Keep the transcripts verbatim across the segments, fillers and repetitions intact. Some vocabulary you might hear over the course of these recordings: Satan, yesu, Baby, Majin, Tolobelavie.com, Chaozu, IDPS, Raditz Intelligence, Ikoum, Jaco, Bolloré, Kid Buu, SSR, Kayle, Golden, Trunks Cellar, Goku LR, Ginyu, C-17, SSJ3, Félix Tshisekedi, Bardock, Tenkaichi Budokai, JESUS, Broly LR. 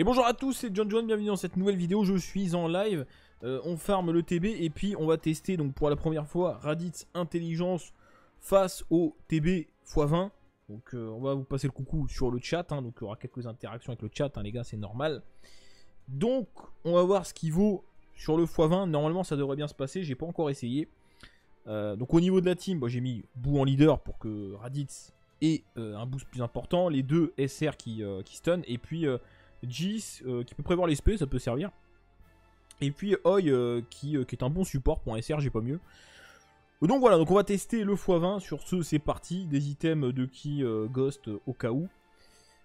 Et bonjour à tous, c'est John John, bienvenue dans cette nouvelle vidéo, je suis en live, euh, on farme le T B et puis on va tester donc pour la première fois Raditz Intelligence face au T B fois vingt. Donc euh, on va vous passer le coucou sur le chat, hein, donc il y aura quelques interactions avec le chat, hein, les gars, c'est normal. Donc on va voir ce qu'il vaut sur le fois vingt, normalement ça devrait bien se passer, j'ai pas encore essayé. Euh, donc au niveau de la team, bah, j'ai mis Buu en leader pour que Raditz ait euh, un boost plus important, les deux S R qui, euh, qui stun, et puis euh, Jis euh, qui peut prévoir les spé, ça peut servir. Et puis Oi euh, qui, euh, qui est un bon support pour un S R, j'ai pas mieux. Donc voilà, donc on va tester le fois vingt sur ce, c'est parti, des items de qui euh, Ghost euh, au cas où.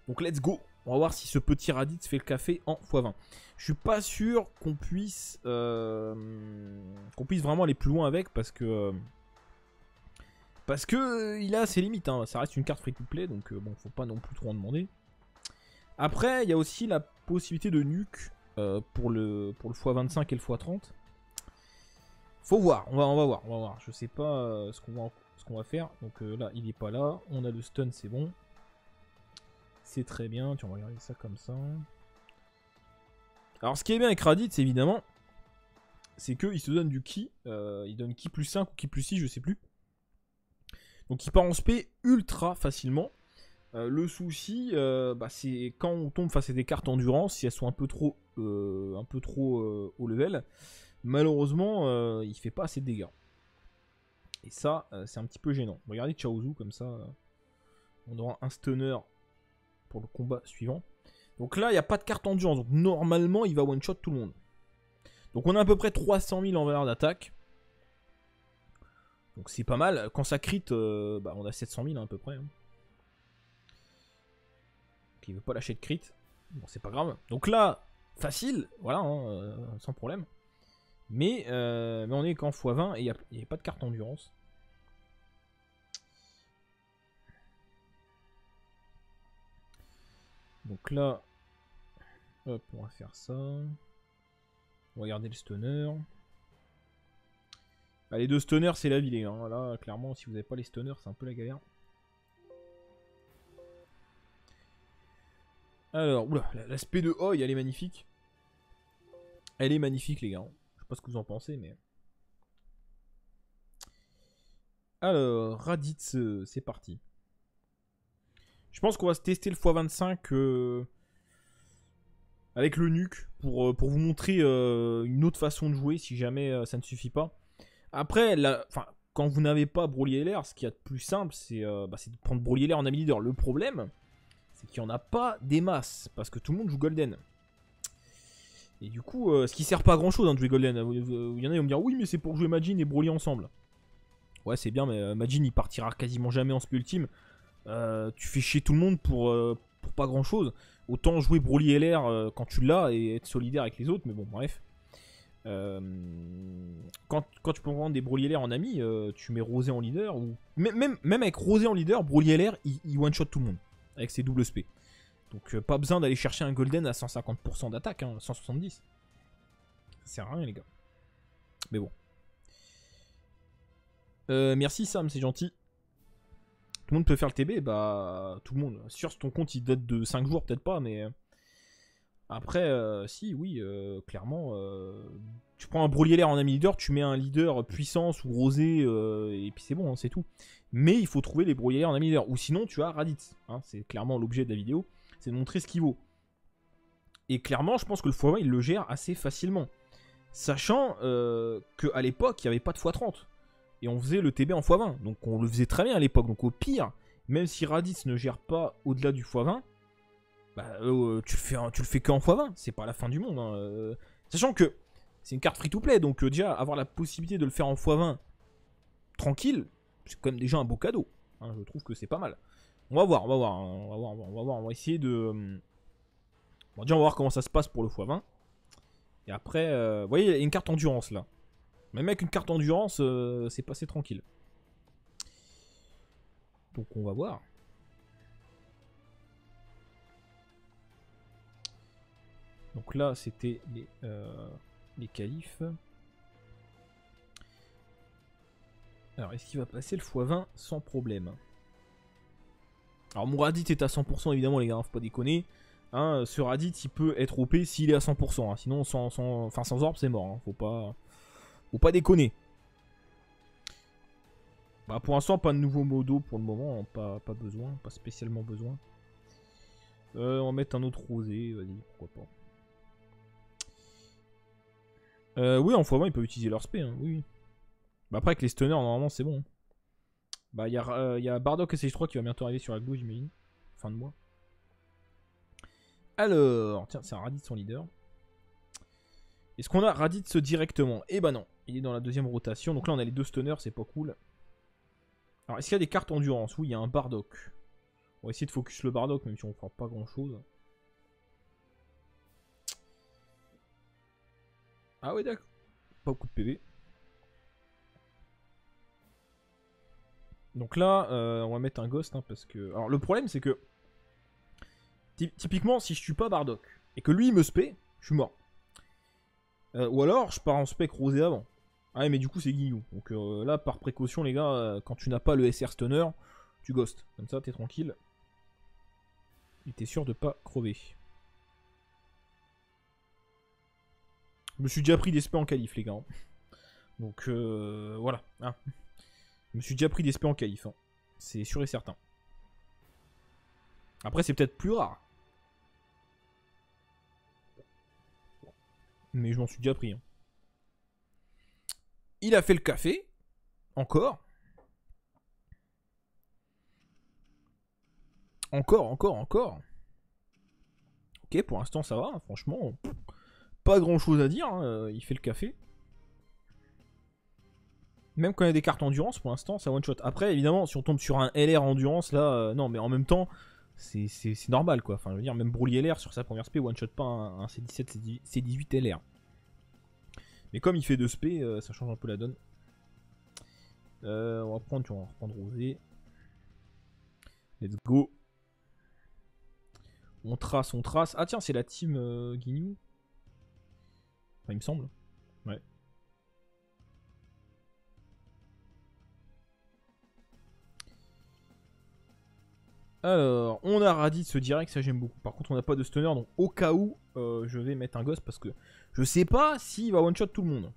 Donc let's go, on va voir si ce petit Raditz fait le café en fois vingt. Je suis pas sûr qu'on puisse euh, qu'on puisse vraiment aller plus loin avec parce que euh, parce que euh, il a ses limites, hein. Ça reste une carte free to play, donc euh, bon, faut pas non plus trop en demander. Après, il y a aussi la possibilité de nuke euh, pour le pour le fois vingt-cinq et le fois trente. Faut voir, on va, on va voir, on va voir. Je sais pas euh, ce qu'on va, ce qu'on va faire. Donc euh, là, il est pas là. On a le stun, c'est bon. C'est très bien. Tiens, on va regarder ça comme ça. Alors, ce qui est bien avec Raditz, évidemment, c'est qu'il se donne du ki. Euh, il donne ki plus cinq ou ki plus six, je sais plus. Donc il part en spé ultra facilement. Euh, le souci, euh, bah, c'est quand on tombe face à des cartes endurance, si elles sont un peu trop, euh, un peu trop euh, haut level, malheureusement, euh, il fait pas assez de dégâts. Et ça, euh, c'est un petit peu gênant. Regardez Chaozu, comme ça, euh, on aura un stunner pour le combat suivant. Donc là, il n'y a pas de carte endurance, donc normalement, il va one-shot tout le monde. Donc on a à peu près trois cent mille en valeur d'attaque. Donc c'est pas mal. Quand ça crit, euh, bah, on a sept cent mille hein, à peu près. Hein. Il veut pas lâcher de crit, bon c'est pas grave. Donc là, facile, voilà, hein, euh, sans problème. Mais, euh, mais on est qu'en fois vingt et il n'y a, a pas de carte endurance. Donc là, hop, on va faire ça. On va garder le stunner. Ah, les deux stunners, c'est la vie les gars. Hein. Là, clairement, si vous n'avez pas les stunners, c'est un peu la galère. Alors, oula, l'aspect de Oi, elle est magnifique. Elle est magnifique, les gars. Je sais pas ce que vous en pensez, mais... Alors, Raditz, c'est parti. Je pense qu'on va se tester le fois vingt-cinq euh, avec le nuke pour, pour vous montrer euh, une autre façon de jouer si jamais euh, ça ne suffit pas. Après, la, enfin, quand vous n'avez pas Broly L R, ce qu'il y a de plus simple, c'est euh, bah, de prendre Broly L R en ami leader. Le problème... c'est qu'il n'y en a pas des masses, parce que tout le monde joue Golden. Et du coup, euh, ce qui sert pas à grand chose hein, de jouer Golden. Il y en a qui vont me dire, oui mais c'est pour jouer Majin et Broly ensemble. Ouais c'est bien, mais Majin il partira quasiment jamais en spé ultime. Euh, tu fais chier tout le monde pour, euh, pour pas grand chose. Autant jouer Broly L R euh, quand tu l'as et être solidaire avec les autres, mais bon bref. Euh, quand, quand tu peux prendre des Broly L R en ami, euh, tu mets Rosé en leader. Ou... Même, même, même avec Rosé en leader, Broly L R il, il one-shot tout le monde. Avec ses doubles spé. Donc euh, pas besoin d'aller chercher un golden à cent cinquante pour cent d'attaque, hein, cent soixante-dix. Ça sert à rien les gars. Mais bon. Euh, merci Sam, c'est gentil. Tout le monde peut faire le T B, bah tout le monde. Sûr ton compte il date de cinq jours, peut-être pas, mais... Après, euh, si, oui, euh, clairement. Euh, tu prends un Broly L R en ami leader, tu mets un leader puissance ou rosé, euh, et puis c'est bon, hein, c'est tout. Mais il faut trouver les Broly L R en ami leader. Ou sinon, tu as Raditz. Hein, c'est clairement l'objet de la vidéo. C'est de montrer ce qu'il vaut. Et clairement, je pense que le fois vingt, il le gère assez facilement. Sachant euh, qu'à l'époque, il n'y avait pas de fois trente. Et on faisait le T B en fois vingt. Donc on le faisait très bien à l'époque. Donc au pire, même si Raditz ne gère pas au-delà du fois vingt, bah, euh, tu le fais, tu le fais qu'en fois vingt, c'est pas la fin du monde. Hein. Euh, sachant que c'est une carte free-to-play, donc euh, déjà avoir la possibilité de le faire en fois vingt tranquille, c'est quand même déjà un beau cadeau. Hein, je trouve que c'est pas mal. On va voir, on va voir, hein, on va voir, on va voir, on va essayer de. Bon, déjà on va voir comment ça se passe pour le fois vingt. Et après, euh, vous voyez, il y a une carte endurance là. Même avec une carte endurance, euh, c'est passé tranquille. Donc on va voir. Donc là, c'était les, euh, les qualifs. Alors, est-ce qu'il va passer le fois vingt sans problème? Alors, mon Raditz est à cent pour cent, évidemment, les gars, faut pas déconner. Hein, ce Raditz, il peut être O P s'il est à cent pour cent. Hein. Sinon, sans, sans, enfin, sans orbe, c'est mort. Hein. Faut pas, faut pas déconner. Bah, pour l'instant, pas de nouveau modo pour le moment. Hein. Pas, pas besoin, pas spécialement besoin. Euh, on va mettre un autre rosé. Vas-y, pourquoi pas. Euh, oui, en fois vingt, ils peuvent utiliser leur spé. Hein. Oui. Bah, après, avec les stunners, normalement, c'est bon. Bah, il y, euh, y a Bardock S S J trois qui va bientôt arriver sur la gauche, j'imagine. Fin de mois. Alors, tiens, c'est un Raditz son leader. Est-ce qu'on a Raditz directement? Eh ben non, il est dans la deuxième rotation. Donc là, on a les deux stunners, c'est pas cool. Alors, est-ce qu'il y a des cartes endurance? Oui, il y a un Bardock. On va essayer de focus le Bardock, même si on ne fera pas grand-chose. Ah ouais, d'accord. Pas beaucoup de P V. Donc là, euh, on va mettre un Ghost, hein, parce que... Alors, le problème, c'est que... Typiquement, si je tue pas Bardock et que lui il me spé, je suis mort. Euh, ou alors je pars en spec rosé avant. Ah, mais du coup c'est Ginyu. Donc euh, là, par précaution, les gars, euh, quand tu n'as pas le S R stunner, tu ghostes. Comme ça, t'es tranquille. Et t'es sûr de pas crever. Je me suis déjà pris des spés en qualif, les gars. Hein. Donc euh, voilà. Hein. Je me suis déjà pris des spés en qualif. Hein. C'est sûr et certain. Après, c'est peut-être plus rare. Mais je m'en suis déjà pris. Hein. Il a fait le café. Encore. Encore, encore, encore. Ok, pour l'instant, ça va. Hein. Franchement, pas grand-chose à dire. Hein. Il fait le café. Même quand il y a des cartes endurance, pour l'instant, ça one-shot. Après, évidemment, si on tombe sur un L R endurance, là... Euh, non, mais en même temps... C'est normal quoi, enfin je veux dire, même Broly L R sur sa première spé one-shot pas un, un C dix-sept, C dix-huit L R. Mais comme il fait deux spé, euh, ça change un peu la donne. Euh, on va prendre, tu vois, on va reprendre Rosé. Let's go. On trace, on trace. Ah tiens, c'est la team euh, Ginyu. Enfin il me semble. Ouais. Alors, on a Raditz direct, ça j'aime beaucoup. Par contre, on n'a pas de stunner, donc au cas où, euh, je vais mettre un gosse parce que je sais pas s'il va one-shot tout le monde.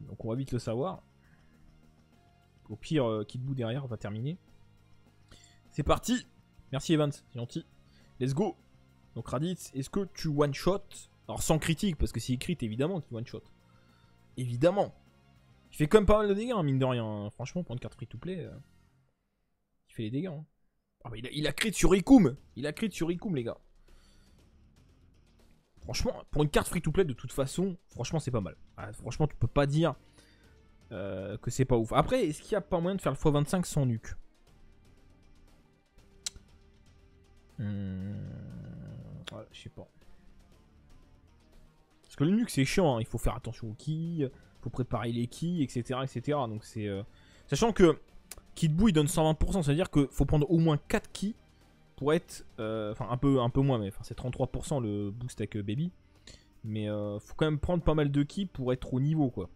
Donc on va vite le savoir. Au pire, euh, Kid Buu derrière va terminer. C'est parti. Merci Evans, c'est gentil. Let's go. Donc Raditz, est-ce que tu one-shot? Alors sans critique, parce que c'est écrit évidemment qu'il one-shot. Évidemment. Il fait quand même pas mal de dégâts, hein, mine de rien. Franchement, pour une carte free-to-play, euh, il fait les dégâts. Hein. Ah bah il, a, il a crit sur Ikoum. Il a crit sur Ikoum, les gars. Franchement, pour une carte free-to-play, de toute façon, franchement, c'est pas mal. Ah, franchement, tu peux pas dire euh, que c'est pas ouf. Après, est-ce qu'il n'y a pas moyen de faire le fois vingt-cinq sans nuque? hmm... ah, Je sais pas. Parce que le nuque, c'est chiant. Hein. Il faut faire attention aux kills, faut préparer les kills, et cetera, et cetera. Donc c'est euh... sachant que Kid Buu il donne cent vingt pour cent, c'est-à-dire qu'il faut prendre au moins quatre ki pour être... Euh, enfin un peu, un peu moins, mais c'est trente-trois pour cent le boost avec euh, Baby. Mais euh, faut quand même prendre pas mal de ki pour être au niveau quoi.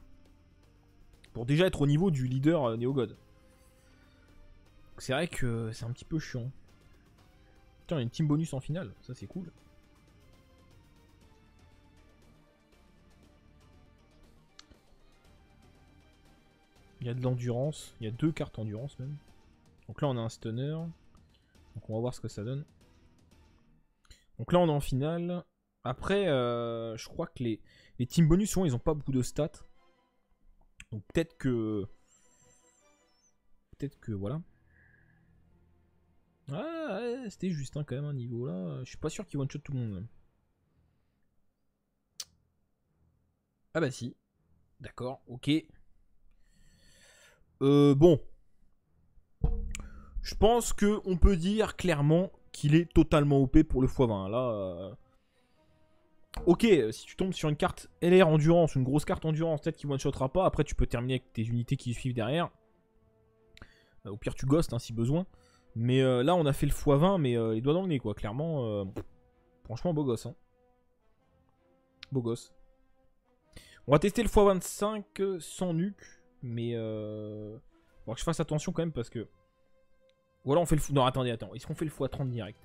Pour déjà être au niveau du leader euh, Néogod. C'est vrai que euh, c'est un petit peu chiant. Putain, il y a une team bonus en finale, ça c'est cool. Il y a de l'endurance, il y a deux cartes endurance même. Donc là on a un stunner. Donc on va voir ce que ça donne. Donc là on est en finale. Après euh, je crois que les, les team bonus souvent ils ont pas beaucoup de stats. Donc peut-être que... Peut-être que voilà. Ah ouais, c'était juste hein, quand même un niveau là. Je suis pas sûr qu'ils one-shot tout le monde même. Ah bah si. D'accord, ok. Euh, bon, je pense que on peut dire clairement qu'il est totalement O P pour le fois vingt. Là, euh... ok, si tu tombes sur une carte L R endurance, une grosse carte endurance, peut-être qu'il one-shotera pas. Après, tu peux terminer avec tes unités qui suivent derrière. Euh, au pire, tu ghostes hein, si besoin. Mais euh, là, on a fait le fois vingt, mais euh, les doigts dans le nez, quoi. Clairement, euh... franchement, beau gosse. Hein. Beau gosse. On va tester le fois vingt-cinq sans nuque. Mais euh... faut que je fasse attention quand même parce que... Ou alors on fait le fou. Non attendez, attends. Est-ce qu'on fait le fois trente direct?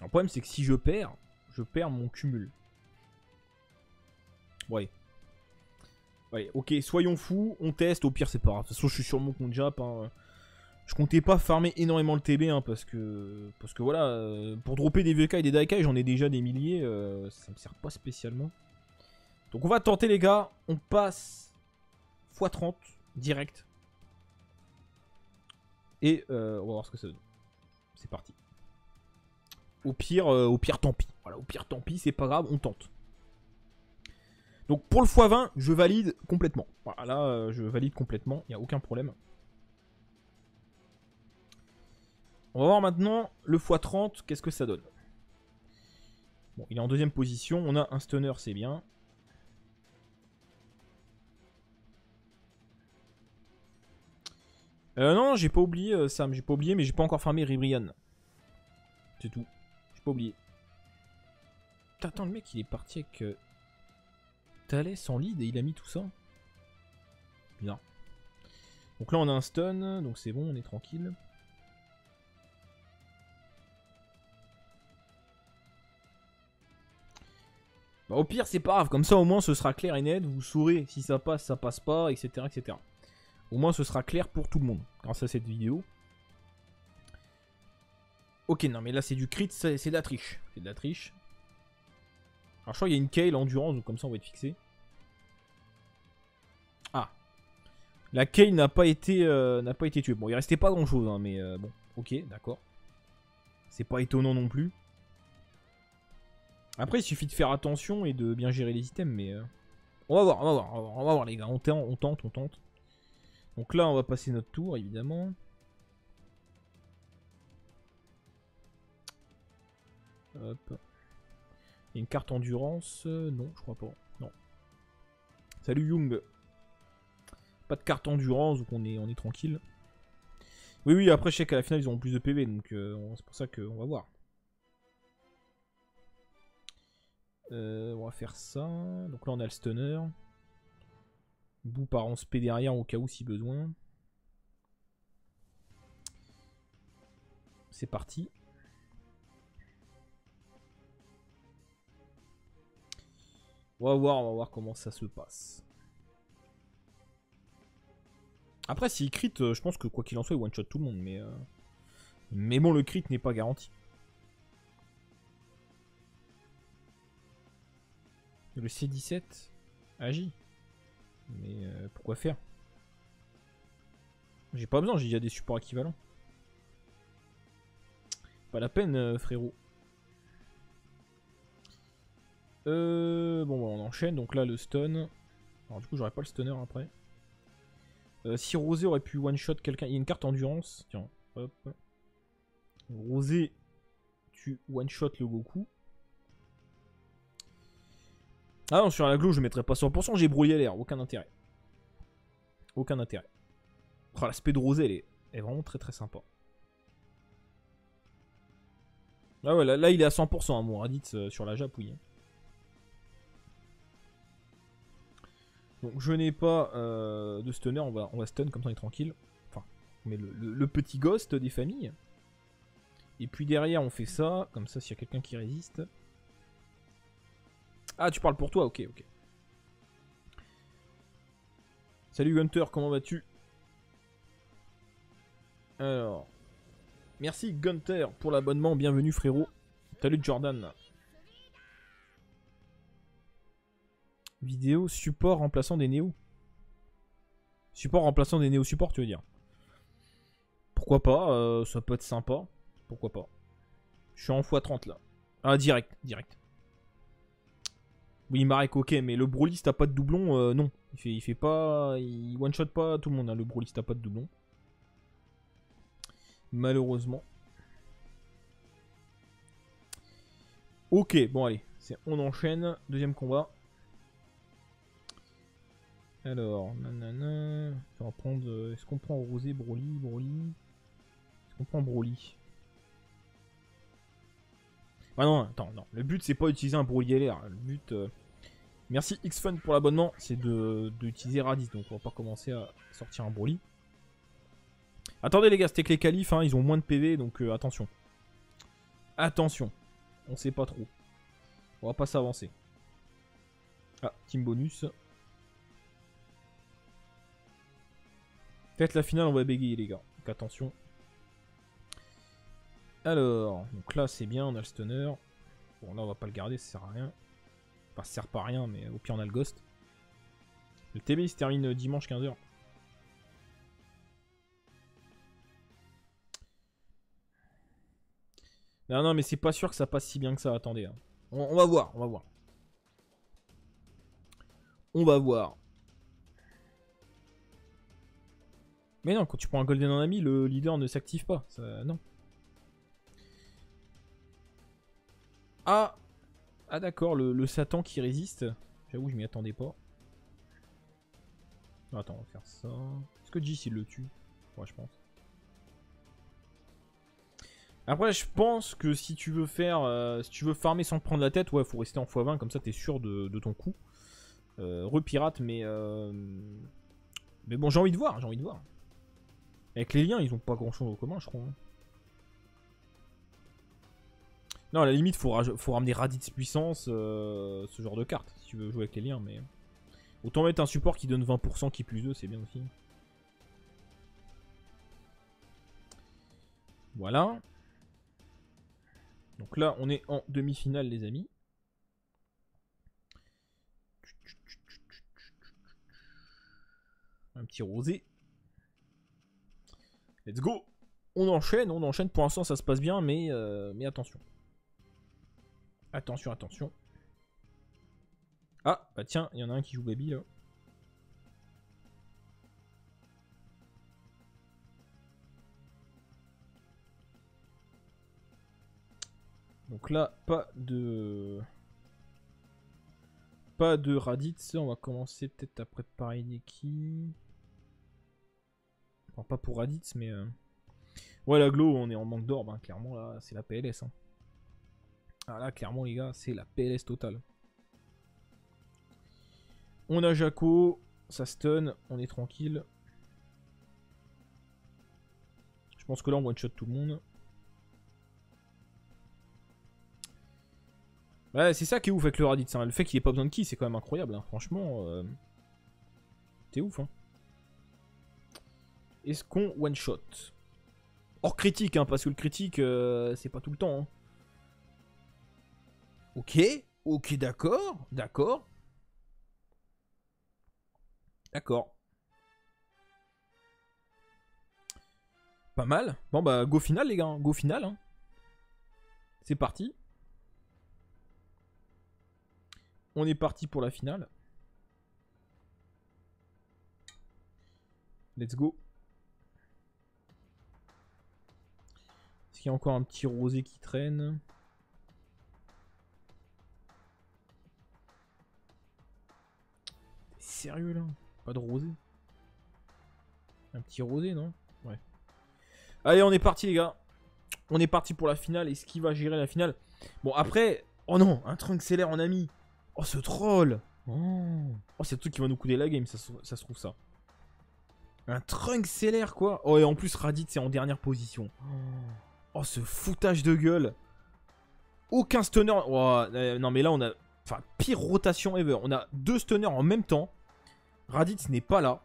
Le problème, c'est que si je perds, je perds mon cumul. Ouais. Ouais, ok, soyons fous, on teste, au pire c'est pas grave. De toute façon, je suis sur mon compte Jap. Hein. Je comptais pas farmer énormément le T B, hein, parce que parce que voilà, euh, pour dropper des V K et des Daikai, j'en ai déjà des milliers, euh, ça me sert pas spécialement. Donc on va tenter les gars, on passe fois trente, direct. Et euh, on va voir ce que ça donne. C'est parti. Au pire, euh, au pire tant pis. Voilà, au pire tant pis, c'est pas grave, on tente. Donc pour le fois vingt, je valide complètement. Voilà, là, euh, je valide complètement, il n'y a aucun problème. On va voir maintenant le fois trente, qu'est-ce que ça donne. Bon, il est en deuxième position, on a un stunner, c'est bien. Euh non, j'ai pas oublié euh, Sam, j'ai pas oublié, mais j'ai pas encore farmé Ribrian. C'est tout, j'ai pas oublié. Attends, le mec il est parti avec euh, Thalès en lead et il a mis tout ça. Bien. Donc là on a un stun, donc c'est bon, on est tranquille. Bah, au pire c'est pas grave, comme ça au moins ce sera clair et net, vous saurez si ça passe, ça passe pas, et cetera et cetera. Au moins ce sera clair pour tout le monde, grâce à cette vidéo. Ok, non mais là c'est du crit, c'est de la triche, c'est de la triche. Alors je crois qu'il y a une Kayle endurance, donc comme ça on va être fixé. Ah, la Kayle n'a pas été euh, n'a pas été tuée, bon il restait pas grand chose, hein, mais euh, bon, ok, d'accord. C'est pas étonnant non plus. Après, il suffit de faire attention et de bien gérer les items, mais... Euh... On va voir, on va voir, on va voir, on va voir les gars, on tente, on tente, on tente. Donc là, on va passer notre tour, évidemment. Hop. Il y a une carte endurance, euh, non, je crois pas, non. Salut Young. Pas de carte endurance, donc on est, on est tranquille. Oui, oui, après, je sais qu'à la finale, ils auront plus de P V, donc euh, c'est pour ça qu'on va voir. Euh, on va faire ça. Donc là on a le stunner. Bou part en spé derrière au cas où si besoin. C'est parti. On va voir, on va voir comment ça se passe. Après s'il crit, je pense que quoi qu'il en soit, il one shot tout le monde, mais euh... mais bon le crit n'est pas garanti. Le C dix-sept agit. Mais euh, pourquoi faire? J'ai pas besoin, j'ai déjà des supports équivalents. Pas la peine, euh, frérot. Euh, bon, bah, on enchaîne. Donc là, le stun. Alors, du coup, j'aurais pas le stunner après. Euh, si Rosé aurait pu one-shot quelqu'un. Il y a une carte endurance. Tiens, hop. Rosé, tu one-shot le Goku. Ah non, sur la glo, je mettrai pas cent pour cent, j'ai brouillé l'air, aucun intérêt. Aucun intérêt. Oh, l'aspect de Rosé, elle est, elle est vraiment très très sympa. Ah ouais, là, là il est à cent pour cent, hein, mon Raditz euh, sur la Japouille. Hein. Donc je n'ai pas euh, de stunner, on va, on va stun, comme ça on est tranquille. Enfin, on met le, le, le petit ghost des familles. Et puis derrière, on fait ça, comme ça s'il y a quelqu'un qui résiste... Ah, tu parles pour toi, ok, ok. Salut Hunter, comment vas-tu? Alors... Merci Gunther pour l'abonnement, bienvenue frérot. Salut Jordan. Vidéo support remplaçant des néos. Support remplaçant des néos support, tu veux dire? Pourquoi pas, euh, ça peut être sympa. Pourquoi pas? Je suis en fois trente là. Ah, direct, direct. Oui, Marek, ok, mais le Broly, si t'as pas de doublon, euh, non. Il fait, il fait pas... Il one-shot pas tout le monde, hein, le Broly, si t'as pas de doublon. Malheureusement. Ok, bon, allez. On enchaîne. Deuxième combat. Alors, nanana... On va prendre... Est-ce qu'on prend Rosé, Broly, Broly? Est-ce qu'on prend Broly? Ah non, attends, non. Le but c'est pas d'utiliser un Broly L R. Le but. Euh... Merci X-Fun pour l'abonnement, c'est de, de utiliser Raditz. Donc on va pas commencer à sortir un Broly. Attendez les gars, c'était que les qualifs, hein, ils ont moins de P V, donc euh, attention. Attention. On sait pas trop. On va pas s'avancer. Ah, team bonus. Peut-être la finale, on va bégayer les gars. Donc attention. Alors, donc là c'est bien, on a le stunner. Bon là on va pas le garder, ça sert à rien. Enfin, ça sert pas à rien, mais au pire on a le ghost. Le T B il se termine dimanche quinze heures. Non, non, mais c'est pas sûr que ça passe si bien que ça. Attendez, hein. on, on va voir, on va voir. On va voir. Mais non, quand tu prends un Golden en ami, le leader ne s'active pas. Ça, non. Ah, ah d'accord, le, le Satan qui résiste. J'avoue, je m'y attendais pas. Attends, on va faire ça. Est-ce que Jis il le tue? Ouais, je pense. Après, je pense que si tu veux faire, euh, si tu veux farmer sans te prendre la tête, ouais, faut rester en fois vingt, comme ça t'es sûr de, de ton coup. Euh, Repirate, mais euh, mais bon, j'ai envie de voir, j'ai envie de voir. Avec les liens, ils ont pas grand chose en commun, je crois. Hein. Non, à la limite, faut, ra faut ramener Raditz puissance, euh, ce genre de carte, si tu veux jouer avec les liens, mais autant mettre un support qui donne vingt pour cent qui plus deux, c'est bien aussi. Voilà. Donc là, on est en demi-finale, les amis. Un petit rosé. Let's go. On enchaîne, on enchaîne. Pour l'instant, ça se passe bien, mais, euh, mais attention. Attention, attention. Ah, bah tiens, il y en a un qui joue Baby, là. Donc là, pas de... Pas de Raditz, on va commencer peut-être à préparer une équipe. Enfin, pas pour Raditz, mais... Euh... Ouais, la Glo, on est en manque d'orbe, hein. Clairement, là, c'est la P L S. Hein. Ah là, clairement, les gars, c'est la P L S totale. On a Jaco, ça stun, on est tranquille. Je pense que là, on one-shot tout le monde. Ouais, c'est ça qui est ouf avec le Raditz, hein. Le fait qu'il ait pas besoin de ki, c'est quand même incroyable, hein. Franchement, euh... t'es ouf. Hein. Est-ce qu'on one-shot? Hors critique, hein, parce que le critique, euh, c'est pas tout le temps. Hein. Ok, ok, d'accord, d'accord. D'accord. Pas mal. Bon bah, go final les gars, go final. Hein. C'est parti. On est parti pour la finale. Let's go. Est-ce qu'il y a encore un petit rosé qui traîne? T'es sérieux là? Pas de rosé? Un petit rosé, non? Ouais. Allez, on est parti les gars. On est parti pour la finale. Est-ce qui va gérer la finale? Bon, après... Oh non, un Trunks Cellar en ami. Oh ce troll! Oh, oh c'est le truc qui va nous coûter la game, ça, ça se trouve ça. Un Trunks Cellar quoi! Oh et en plus Raditz c'est en dernière position. Oh ce foutage de gueule! Aucun stunner... Oh, euh, non mais là on a... Enfin pire rotation ever. On a deux stunners en même temps. Raditz n'est pas là.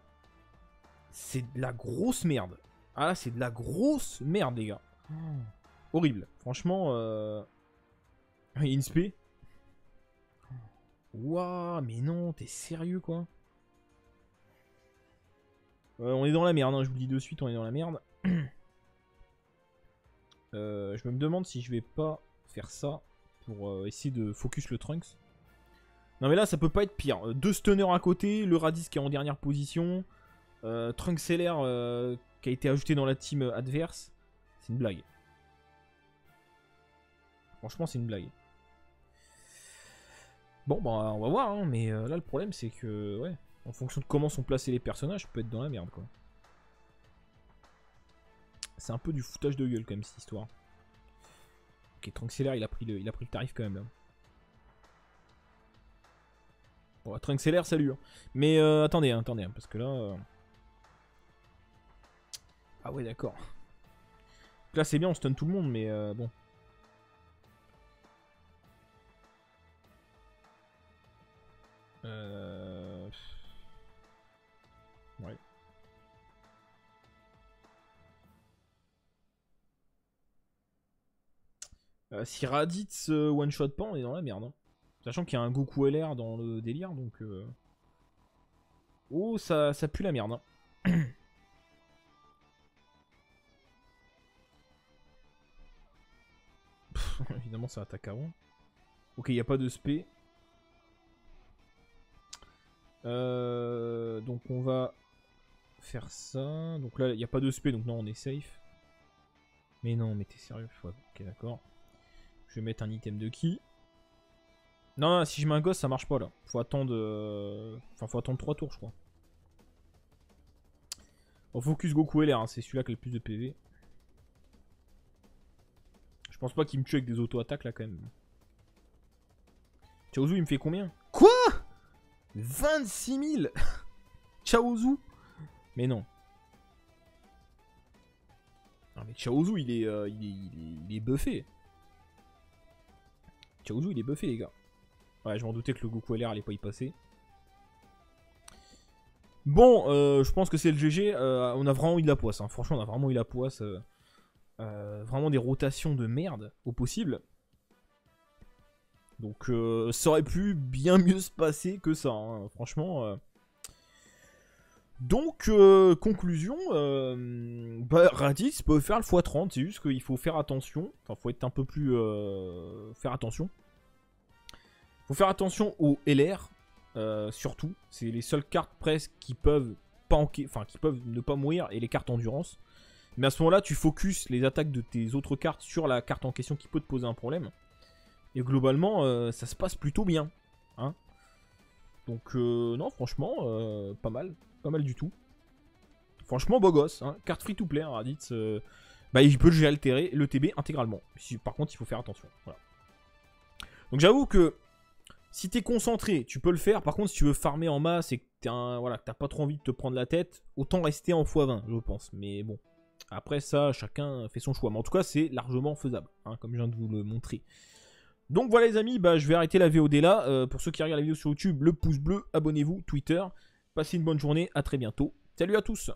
C'est de la grosse merde. Ah là c'est de la grosse merde les gars. Oh. Horrible. Franchement... Euh... Insp. Wouah, mais non, t'es sérieux quoi. euh, On est dans la merde, hein, je vous le dis de suite, on est dans la merde. euh, Je me demande si je vais pas faire ça pour euh, essayer de focus le Trunks. Non mais là, ça peut pas être pire. Deux stunners à côté, le Raditz qui est en dernière position, euh, Trunks Cellar euh, qui a été ajouté dans la team adverse. C'est une blague. Franchement, c'est une blague. Bon bah on va voir hein, mais euh, là le problème c'est que ouais, en fonction de comment sont placés les personnages, je peux être dans la merde quoi. C'est un peu du foutage de gueule quand même cette histoire. Ok, Trunks Cellar il a pris le, il a pris le tarif quand même là. Bon Trunks Cellar salut hein. Mais euh, attendez, hein, attendez, hein, parce que là... Euh... Ah ouais d'accord. Là c'est bien, on stun tout le monde mais euh, bon. Euh, si Raditz euh, one-shot pas, on est dans la merde. Hein. Sachant qu'il y a un Goku L R dans le délire, donc... Euh... Oh, ça, ça pue la merde. Hein. Pff, évidemment, ça attaque avant. Ok, il n'y a pas de spé. Euh, donc on va faire ça. Donc là, il n'y a pas de spé, donc non, on est safe. Mais non, mais t'es sérieux. Ouais, ok, d'accord. Je vais mettre un item de ki. Non, non, si je mets un gosse, ça marche pas là. Faut attendre. Euh... Enfin, faut attendre trois tours, je crois. On focus Goku L R, hein. C'est celui-là qui a le plus de P V. Je pense pas qu'il me tue avec des auto-attaques là quand même. Chaozu, il me fait combien? Quoi? vingt-six mille. Chaozu. Mais non. Non mais Chaozu il est, euh, il, est, il, est, il est buffé. Chaozu il est buffé les gars. Ouais je m'en doutais que le Goku L R allait pas y passer. Bon euh, je pense que c'est le G G. Euh, on a vraiment eu de la poisse. Hein. Franchement on a vraiment eu de la poisse. Euh, euh, vraiment des rotations de merde au possible. Donc euh, ça aurait pu bien mieux se passer que ça. Hein. Franchement... Euh... Donc, euh, conclusion, euh, bah, Raditz peut faire le fois trente, c'est juste qu'il faut faire attention, enfin, faut être un peu plus... Euh, faire attention. Faut faire attention aux L R, euh, surtout, c'est les seules cartes presque qui peuvent, pas enquer, enfin, qui peuvent ne pas mourir, et les cartes endurance. Mais à ce moment-là, tu focuses les attaques de tes autres cartes sur la carte en question qui peut te poser un problème. Et globalement, euh, ça se passe plutôt bien, hein. Donc, euh, non, franchement, euh, pas mal. Pas mal du tout. Franchement, beau gosse. Hein. Carte free to play, hein, Raditz. Euh, bah, il peut le altérer le T B intégralement. Si, par contre, il faut faire attention. Voilà. Donc, j'avoue que si t'es concentré, tu peux le faire. Par contre, si tu veux farmer en masse et que t'as voilà, pas trop envie de te prendre la tête, autant rester en fois vingt, je pense. Mais bon, après ça, chacun fait son choix. Mais en tout cas, c'est largement faisable, hein, comme je viens de vous le montrer. Donc voilà, les amis, bah, je vais arrêter la V O D là. Euh, pour ceux qui regardent la vidéo sur YouTube, le pouce bleu, abonnez-vous, Twitter. Passez une bonne journée, à très bientôt. Salut à tous!